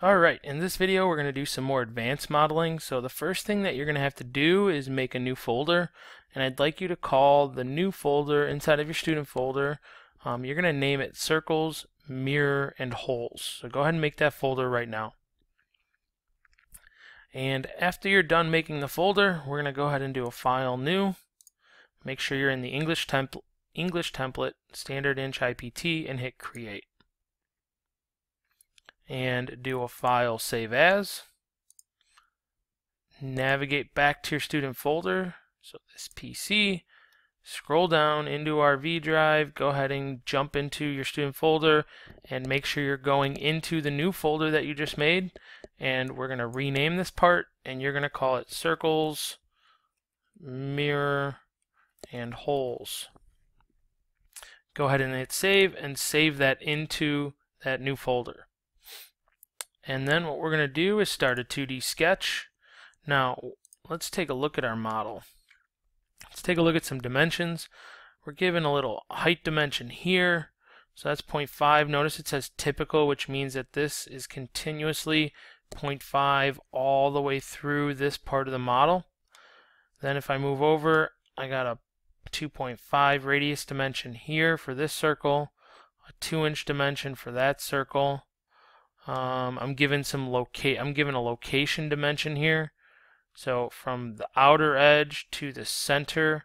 Alright, in this video we're going to do some more advanced modeling. So the first thing that you're going to have to do is make a new folder, and I'd like you to call the new folder inside of your student folder. You're going to name it Circles, Mirror, and Holes. So go ahead and make that folder right now. And after you're done making the folder, we're going to go ahead and do a file new. Make sure you're in the English template, standard inch IPT, and hit create. And do a file save as. Navigate back to your student folder, so this PC, scroll down into our V Drive, go ahead and jump into your student folder and make sure you're going into the new folder that you just made, and we're going to rename this part and you're going to call it Circles, Mirror, and Holes. Go ahead and hit save and save that into that new folder. And then what we're going to do is start a 2D sketch. Now, let's take a look at our model. Let's take a look at some dimensions. We're given a little height dimension here. So that's 0.5. Notice it says typical, which means that this is continuously 0.5 all the way through this part of the model. Then if I move over, I got a 2.5 radius dimension here for this circle, a 2-inch dimension for that circle. I'm given a location dimension here. So from the outer edge to the center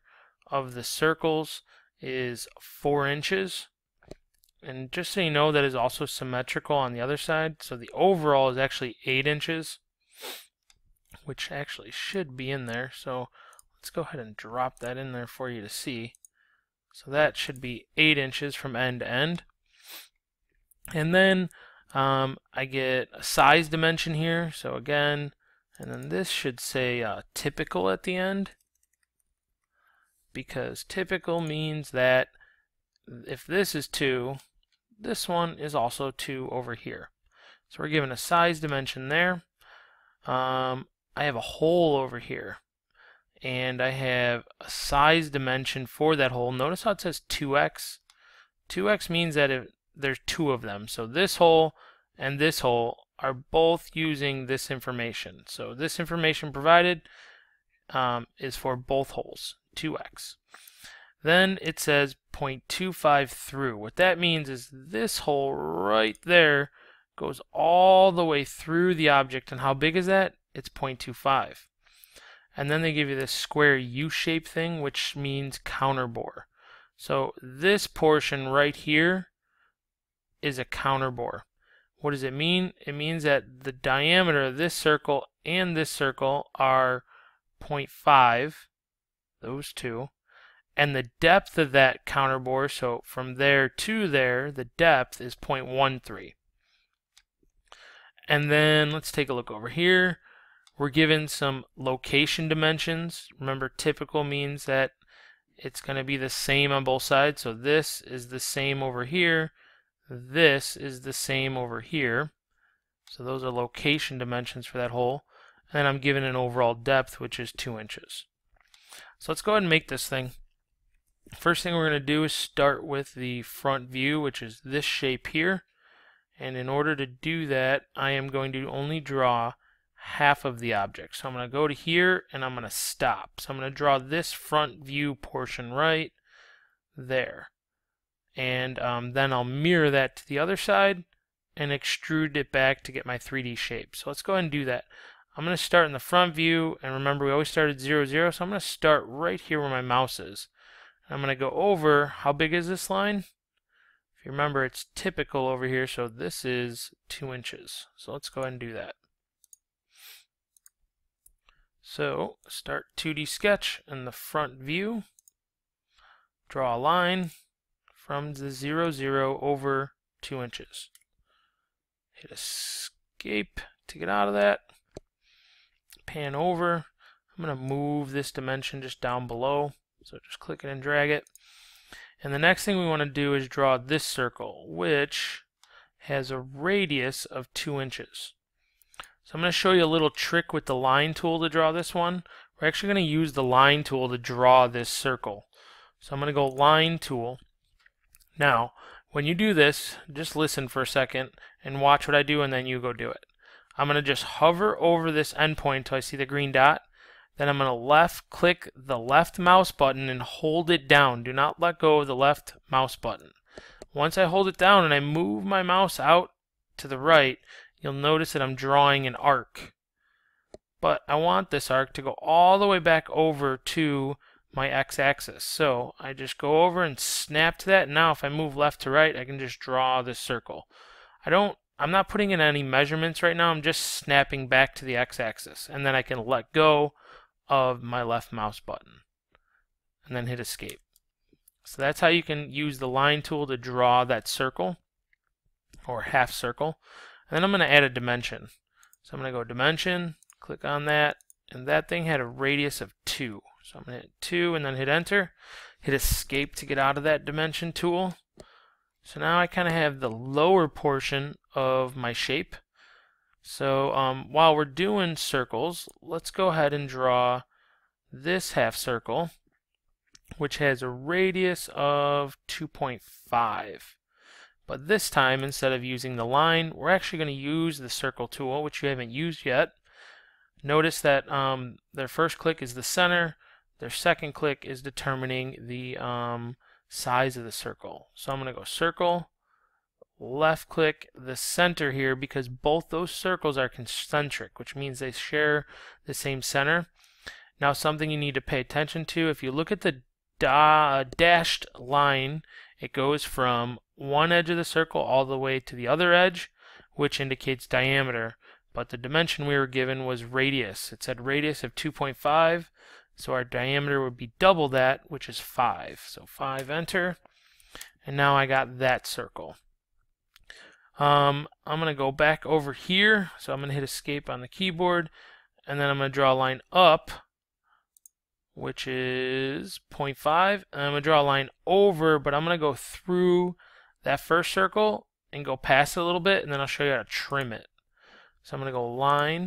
of the circles is 4 inches. And just so you know, that is also symmetrical on the other side. So the overall is actually 8 inches, which actually should be in there. So let's go ahead and drop that in there for you to see. So that should be 8 inches from end to end. And then I get a size dimension here, so again, and then this should say typical at the end, because typical means that if this is 2, this one is also 2 over here. So we're given a size dimension there. I have a hole over here, and I have a size dimension for that hole. Notice how it says 2x. 2x means that if there's 2 of them. So this hole and this hole are both using this information. So this information provided is for both holes, 2x. Then it says 0.25 through. What that means is this hole right there goes all the way through the object. And how big is that? It's 0.25. And then they give you this square U-shaped thing, which means counterbore. So this portion right here is a counterbore. What does it mean? It means that the diameter of this circle and this circle are 0.5, those two, and the depth of that counterbore, so from there to there, the depth is 0.13. And then let's take a look over here. We're given some location dimensions. Remember, typical means that it's going to be the same on both sides, so this is the same over here. This is the same over here. So those are location dimensions for that hole. And I'm given an overall depth, which is 2 inches. So let's go ahead and make this thing. First thing we're going to do is start with the front view, which is this shape here. And in order to do that, I am going to only draw half of the object. So I'm going to go to here and I'm going to stop. So I'm going to draw this front view portion right there. And then I'll mirror that to the other side and extrude it back to get my 3D shape. So let's go ahead and do that. I'm going to start in the front view, and remember we always start at 0, 0, so I'm going to start right here where my mouse is. I'm going to go over, how big is this line? If you remember, it's typical over here, so this is 2 inches. So let's go ahead and do that. So start 2D sketch in the front view, draw a line from the 0, 0 over 2 inches. Hit escape to get out of that. Pan over. I'm going to move this dimension just down below. So just click it and drag it. And the next thing we want to do is draw this circle, which has a radius of 2 inches. So I'm going to show you a little trick with the line tool to draw this one. We're actually going to use the line tool to draw this circle. So I'm going to go line tool. Now, when you do this, just listen for a second and watch what I do, and then you go do it. I'm going to just hover over this endpoint until I see the green dot. Then I'm going to left click the left mouse button and hold it down. Do not let go of the left mouse button. Once I hold it down and I move my mouse out to the right, you'll notice that I'm drawing an arc. But I want this arc to go all the way back over to my x-axis. So I just go over and snap to that. Now if I move left to right, I can just draw this circle. I'm not putting in any measurements right now. I'm just snapping back to the x-axis. And then I can let go of my left mouse button. And then hit escape. So that's how you can use the line tool to draw that circle or half circle. And then I'm going to add a dimension. So I'm going to go dimension, click on that, and that thing had a radius of 2. So I'm going to hit 2 and then hit enter. Hit escape to get out of that dimension tool. So now I kind of have the lower portion of my shape. So while we're doing circles, let's go ahead and draw this half circle, which has a radius of 2.5. But this time, instead of using the line, we're actually going to use the circle tool, which you haven't used yet. Notice that their first click is the center. Their second click is determining the size of the circle. So I'm going to go circle, left click the center here, because both those circles are concentric, which means they share the same center. Now something you need to pay attention to, if you look at the dashed line, it goes from one edge of the circle all the way to the other edge, which indicates diameter. But the dimension we were given was radius. It said radius of 2.5, so our diameter would be double that, which is 5. So 5, enter, and now I got that circle. I'm going to go back over here, so I'm going to hit escape on the keyboard, and then I'm going to draw a line up, which is 0.5, and I'm going to draw a line over, but I'm going to go through that first circle and go past it a little bit, and then I'll show you how to trim it. So I'm going to go line,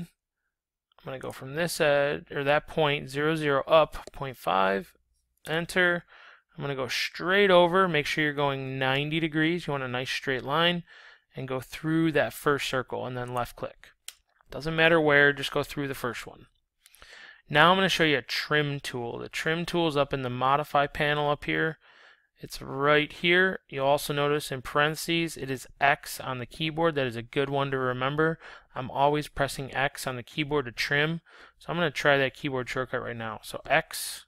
I'm going to go from this edge, or that point, 0, 0 up, 0.5, enter. I'm going to go straight over, make sure you're going 90 degrees, you want a nice straight line, and go through that first circle, and then left click. Doesn't matter where, just go through the first one. Now I'm going to show you a trim tool. The trim tool is up in the modify panel up here. It's right here. You'll also notice in parentheses it is X on the keyboard. That is a good one to remember. I'm always pressing X on the keyboard to trim. So I'm going to try that keyboard shortcut right now. So X,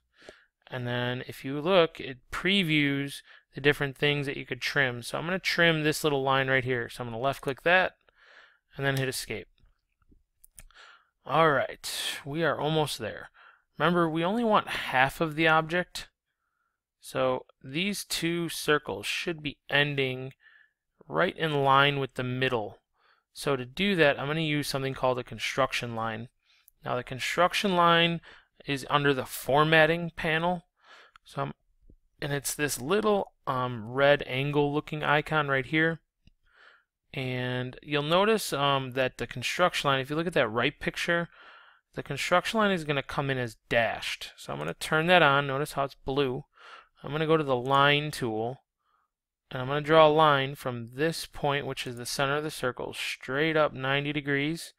and then if you look, it previews the different things that you could trim. So I'm going to trim this little line right here. So I'm going to left click that and then hit escape. Alright, we are almost there. Remember, we only want half of the object. So these two circles should be ending right in line with the middle. So to do that, I'm going to use something called a construction line. Now the construction line is under the formatting panel. So and it's this little red angle looking icon right here. And you'll notice that the construction line, if you look at that right picture, the construction line is going to come in as dashed. So I'm going to turn that on. Notice how it's blue. I'm going to go to the line tool, and I'm going to draw a line from this point, which is the center of the circle, straight up 90 degrees,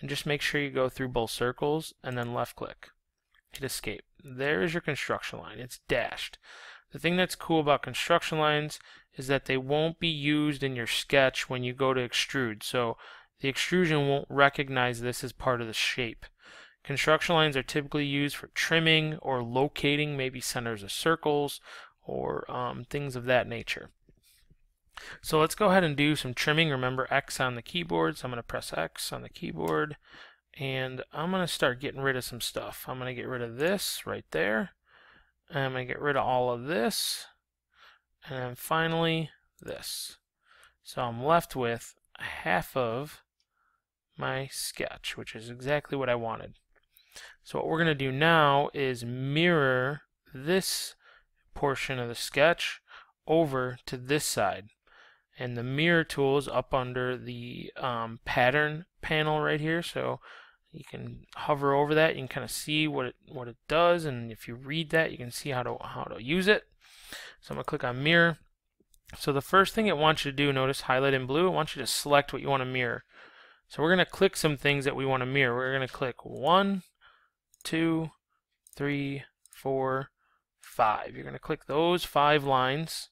and just make sure you go through both circles, and then left click. Hit escape. There is your construction line. It's dashed. The thing that's cool about construction lines is that they won't be used in your sketch when you go to extrude, so the extrusion won't recognize this as part of the shape. Construction lines are typically used for trimming or locating maybe centers of circles or things of that nature. So let's go ahead and do some trimming. Remember X on the keyboard, so I'm going to press X on the keyboard, and I'm going to start getting rid of some stuff. I'm going to get rid of this right there, and I'm going to get rid of all of this, and then finally this. So I'm left with half of my sketch, which is exactly what I wanted. So what we're going to do now is mirror this portion of the sketch over to this side. And the mirror tool is up under the pattern panel right here. So you can hover over that. You can kind of see what it does. And if you read that, you can see how to use it. So I'm going to click on mirror. So the first thing it wants you to do, notice highlight in blue, it wants you to select what you want to mirror. So we're going to click some things that we want to mirror. We're going to click 1, 2, 3, 4, 5. You're going to click those 5 lines.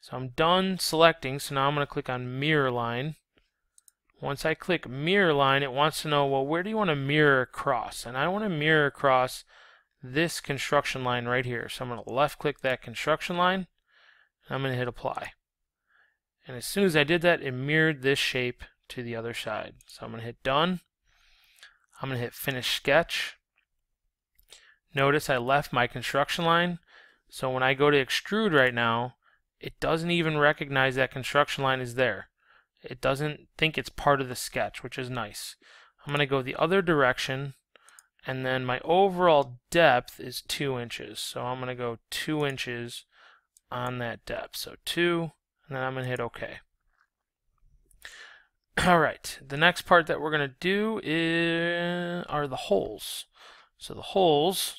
So I'm done selecting, so now I'm going to click on mirror line. Once I click mirror line, it wants to know, well, where do you want to mirror across? And I want to mirror across this construction line right here. So I'm going to left click that construction line, and I'm going to hit apply. And as soon as I did that, it mirrored this shape to the other side. So I'm going to hit done. I'm going to hit finish sketch. Notice I left my construction line. So when I go to extrude right now, it doesn't even recognize that construction line is there. It doesn't think it's part of the sketch, which is nice. I'm going to go the other direction, and then my overall depth is 2 inches. So I'm going to go 2 inches on that depth. So 2, and then I'm going to hit OK. Alright, the next part that we're going to do are the holes. So the holes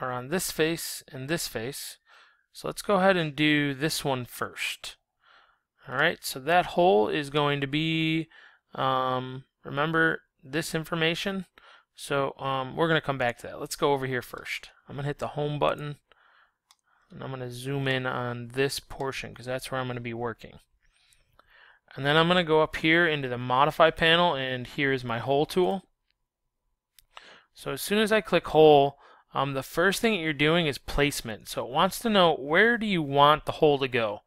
are on this face and this face. So let's go ahead and do this one first. Alright, so that hole is going to be, remember this information? So we're going to come back to that. Let's go over here first. I'm going to hit the home button, and I'm going to zoom in on this portion because that's where I'm going to be working. And then I'm going to go up here into the modify panel, and here is my hole tool. So as soon as I click hole, the first thing that you're doing is placement. So it wants to know, where do you want the hole to go?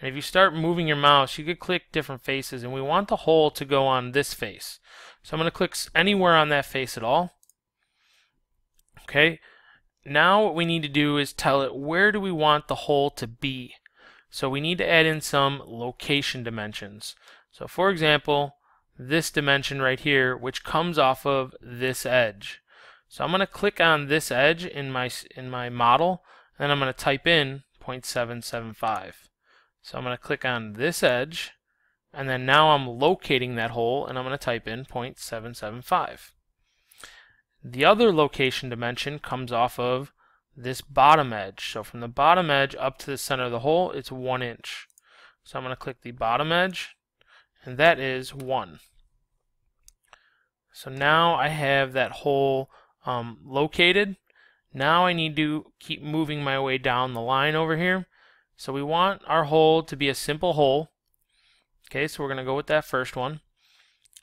And if you start moving your mouse, you could click different faces, and we want the hole to go on this face. So I'm going to click anywhere on that face at all. Okay, now what we need to do is tell it, where do we want the hole to be? So we need to add in some location dimensions. So for example, this dimension right here, which comes off of this edge. So I'm going to click on this edge in my model, and I'm going to type in 0.775. So I'm going to click on this edge, and then now I'm locating that hole, and I'm going to type in 0.775. The other location dimension comes off of this bottom edge. So from the bottom edge up to the center of the hole, it's 1 inch. So I'm going to click the bottom edge, and that is 1. So now I have that hole located. Now I need to keep moving my way down the line over here. So we want our hole to be a simple hole. Okay, so we're going to go with that first one.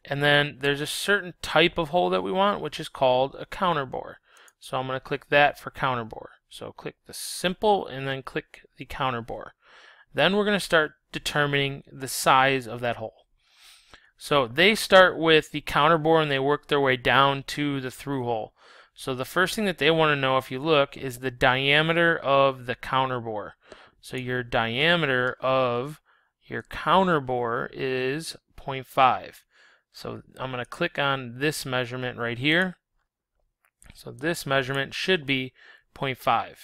And then there's a certain type of hole that we want, which is called a counterbore. So I'm going to click that for counterbore. So click the simple, and then click the counterbore. Then we're going to start determining the size of that hole. So they start with the counterbore, and they work their way down to the through hole. So the first thing that they want to know, if you look, is the diameter of the counterbore. So your diameter of your counterbore is 0.5. So I'm going to click on this measurement right here. So this measurement should be 0.5.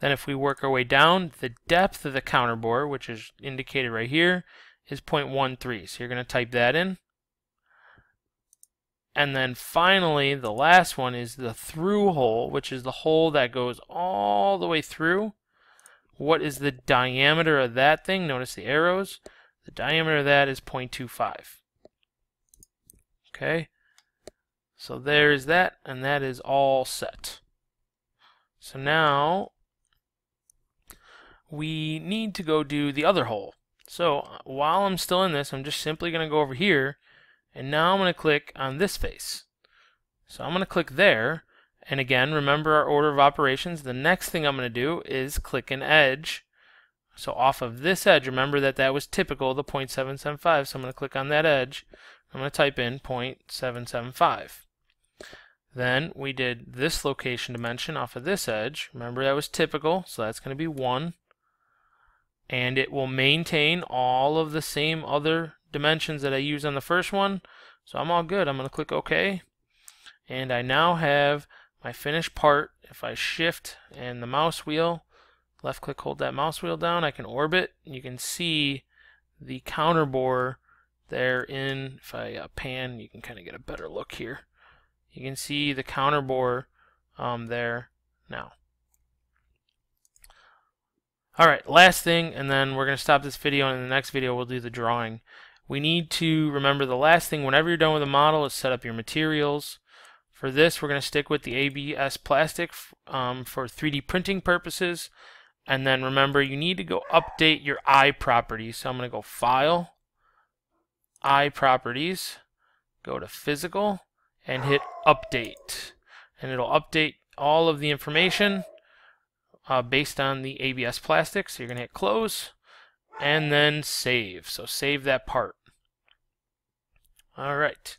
Then if we work our way down, the depth of the counterbore, which is indicated right here, is 0.13. So you're going to type that in. And then finally, the last one is the through hole, which is the hole that goes all the way through. What is the diameter of that thing? Notice the arrows. The diameter of that is 0.25. Okay. So there's that, and that is all set. So now we need to go do the other hole. So while I'm still in this, I'm just simply going to go over here, and now I'm going to click on this face. So I'm going to click there, and again, remember our order of operations. The next thing I'm going to do is click an edge. So off of this edge, remember that that was typical, the 0.775, so I'm going to click on that edge. I'm going to type in 0.775. Then we did this location dimension off of this edge. Remember that was typical, so that's going to be 1. And it will maintain all of the same other dimensions that I used on the first one. So I'm all good. I'm going to click OK. And I now have my finished part. If I shift and the mouse wheel, left click, hold that mouse wheel down, I can orbit. You can see the counterbore there in, if I pan, you can kind of get a better look here. You can see the counterbore there now. Alright, last thing, and then we're going to stop this video, and in the next video we'll do the drawing. We need to remember the last thing whenever you're done with a model is set up your materials. For this, we're going to stick with the ABS plastic for 3D printing purposes. And then remember, you need to go update your iProperties. So I'm going to go File, iProperties, go to Physical, and hit Update. And it'll update all of the information based on the ABS plastic. So you're going to hit Close, and then Save. So save that part. All right.